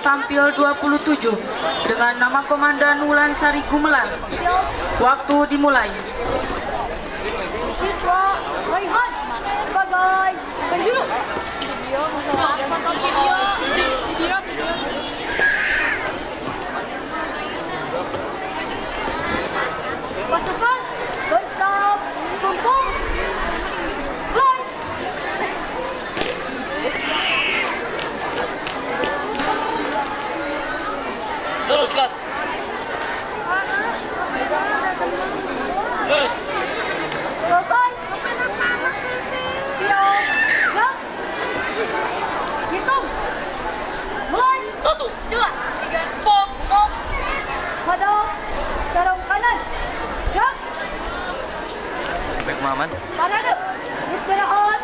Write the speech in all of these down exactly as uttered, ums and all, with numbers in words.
tampil dua puluh tujuh dengan nama Komandan Wulansari Gumelar. Waktu dimulai. Siswa Raihan sebagai penjuru. Video, video, video, video. Pasukan bertab kumpul. Teruskan. Terus. Selesai. Siap. Siap. Hitung. Mulai. Satu, dua, tiga, empat, empat. Hadap. Dorong kanan. Gerak. Baik, Muhammad. Kanan. Istirahat.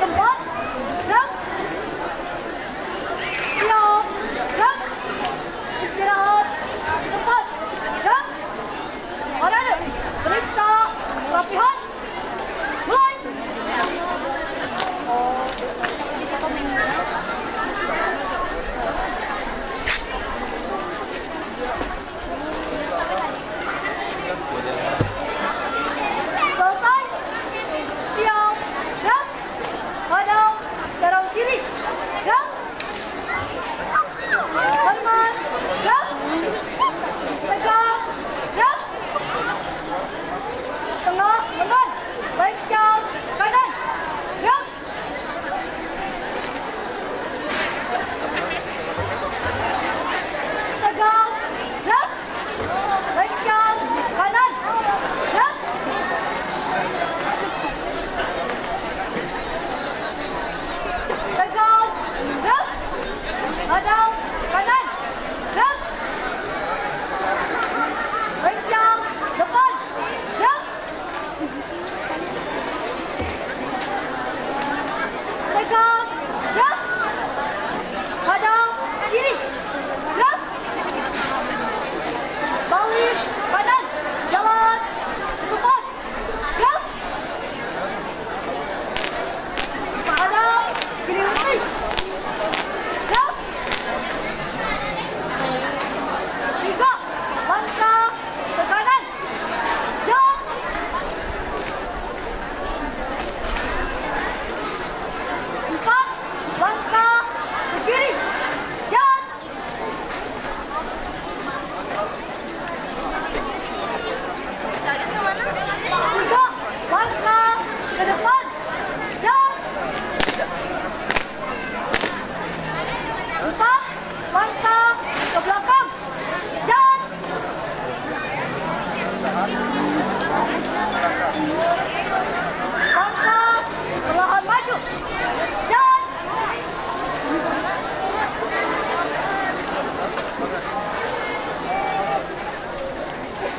Tempat. Gerak. Siap. Gerak. Istirahat. Tempat. Gerak. Kanan. Periksa. Latihan. Mulai. Selesai. Siap. Gerak. Hadap. Dorong kiri. Gerak. Hormat. Gerak. Tegak. Gerak. Tengah. Lengan. Baik jam. Kanan. Gerak. Tegak. Gerak. Baik jam. Kanan. Gerak. Tegak. Gerak. Hadap. Kanan. Gerak. Baik jam. Depan. Gerak. Tegak. Gerak. Hadap. Kiri. Gerak. Balik. Kanan. Jalan. Depan. Gerak. Hadap. Kiri lagi. Gerak. Tiga. Langkah. Ke kanan. Gerak. Empat. Langkah. Ke kiri. Gerak. Tiga. Langkah. Ke depan. Gerak. Empat. Langkah. Ke belakang. Gerak. Langkah. Perlahan maju. Gerak.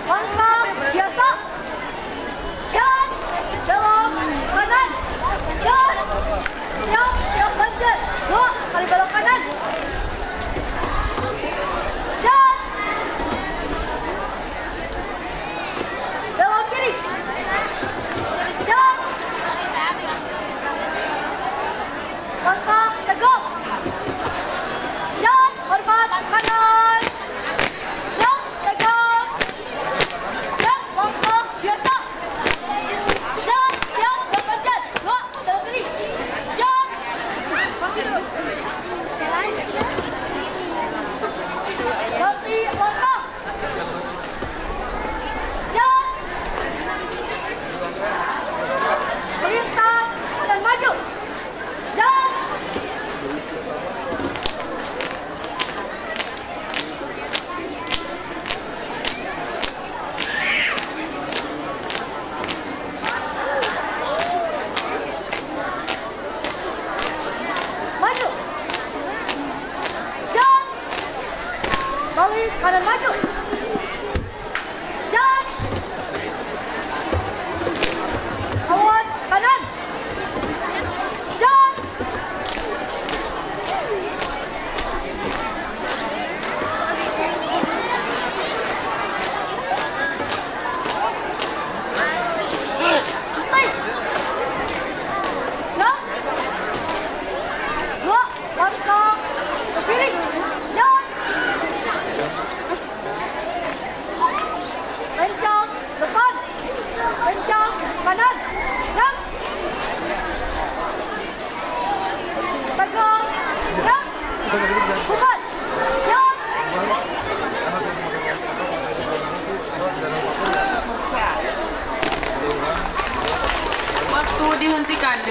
Langkah biasa. Gerak. Dorong kanan. Gerak. Siap. Siap banjir. Dua kali belok kanan. Gerak. Belok kiri. Gerak. Langkah tegak. Gerak. Hormat kanan. Gerak. Tegak. Gerak. Langkah biasa. Gerak. Siap. Siap banjir. Dua belok kiri. Gerak. Ganti langkah. Gerak. Melintang dan maju. Gerak. Maju. Gerak. Balik kanan maju. Gerak. Kawan kanan. Gerak. Baik. Gerak. Dua langkah ke kiri. Gerak. Bukan. Waktu dihentikan.